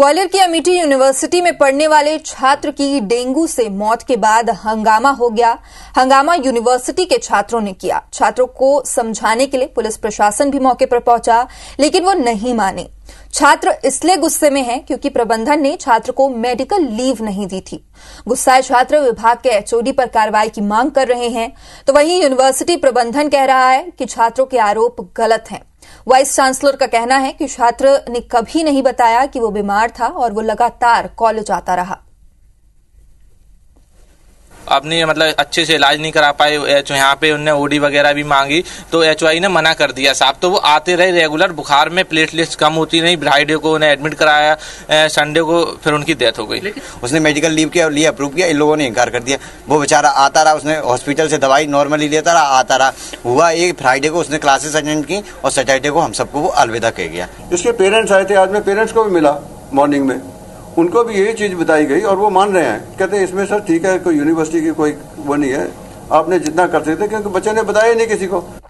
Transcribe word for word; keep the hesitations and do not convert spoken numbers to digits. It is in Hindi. ग्वालियर की अमिटी यूनिवर्सिटी में पढ़ने वाले छात्र की डेंगू से मौत के बाद हंगामा हो गया। हंगामा यूनिवर्सिटी के छात्रों ने किया। छात्रों को समझाने के लिए पुलिस प्रशासन भी मौके पर पहुंचा, लेकिन वो नहीं माने। छात्र इसलिए गुस्से में हैं क्योंकि प्रबंधन ने छात्र को मेडिकल लीव नहीं दी थी। गुस्साए छात्र विभाग के एचओडी पर कार्रवाई की मांग कर रहे हैं, तो वहीं यूनिवर्सिटी प्रबंधन कह रहा है कि छात्रों के आरोप गलत हैं। वाइस चांसलर का कहना है कि छात्र ने कभी नहीं बताया कि वो बीमार था और वो लगातार कॉलेज आता रहा। अपनी मतलब अच्छे से इलाज नहीं करा पाए। एच यहाँ पे उनने ओडी वगैरह भी मांगी तो एचओआई ने मना कर दिया साहब। तो वो आते रहे रेगुलर, बुखार में प्लेटलेट्स कम होती नहीं। फ्राइडे को उन्हें एडमिट कराया, संडे को फिर उनकी डेथ हो गई। उसने मेडिकल लीव के लिए अप्रूव किया, इन लोगों ने इनकार कर दिया। वो बेचारा आता रहा, उसने हॉस्पिटल से दवाई नॉर्मली लेता रहा, आता रहा। हुआ ये फ्राइडे को उसने क्लासेस अटेंड की और सैटरडे को हम सबको वो अलविदा कह गया। उसके पेरेंट्स आए थे, आज मैं पेरेंट्स को भी मिला मॉर्निंग में, उनको भी यही चीज़ बताई गई और वो मान रहे हैं। कहते हैं इसमें सर ठीक है, कोई यूनिवर्सिटी की कोई वो नहीं है, आपने जितना करते थे, क्योंकि बच्चे ने बताया नहीं किसी को।